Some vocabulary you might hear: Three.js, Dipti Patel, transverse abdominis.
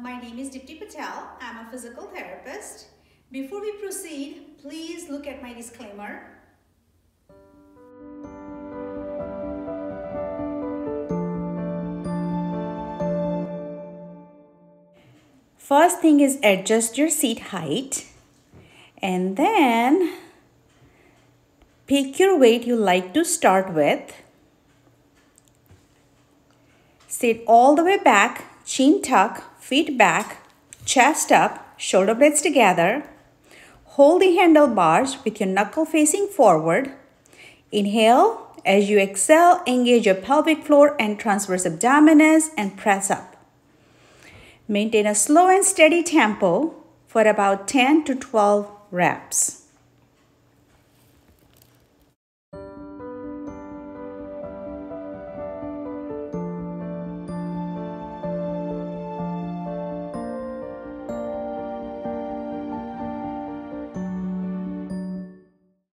My name is Dipti Patel. I'm a physical therapist. Before we proceed, please look at my disclaimer. First thing is adjust your seat height, and then pick your weight you like to start with. Sit all the way back, chin tuck, feet back, chest up, shoulder blades together. Hold the handlebars with your knuckle facing forward. Inhale. As you exhale, engage your pelvic floor and transverse abdominis and press up. Maintain a slow and steady tempo for about 10 to 12 reps.